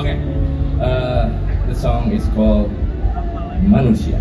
Okay. The song is called Manusia.